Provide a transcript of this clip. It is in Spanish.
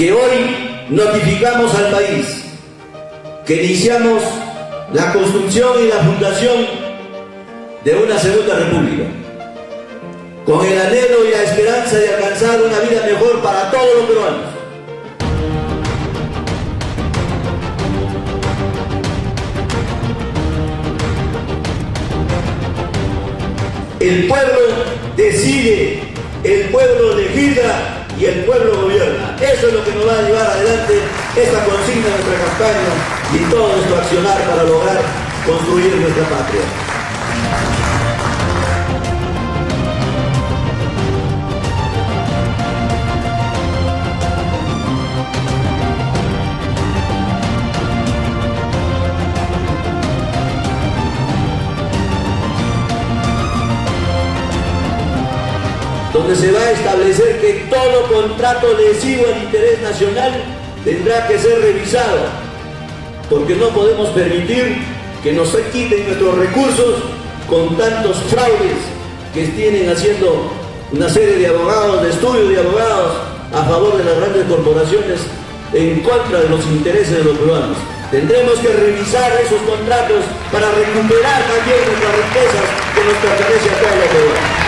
que hoy notificamos al país que iniciamos la construcción y la fundación de una segunda república, con el anhelo y la esperanza de alcanzar una vida mejor para todos los peruanos. El pueblo decide, el pueblo legisla y el pueblo gobierna. Eso es lo que nos va a llevar adelante esta consigna de nuestra campaña y todo nuestro accionar para lograr construir nuestra patria. Donde se va a establecer que todo contrato lesivo al interés nacional tendrá que ser revisado, porque no podemos permitir que nos quiten nuestros recursos con tantos fraudes que tienen haciendo una serie de abogados, de estudios de abogados a favor de las grandes corporaciones en contra de los intereses de los peruanos. Tendremos que revisar esos contratos para recuperar también nuestras riquezas que nos pertenece a todos los peruanos.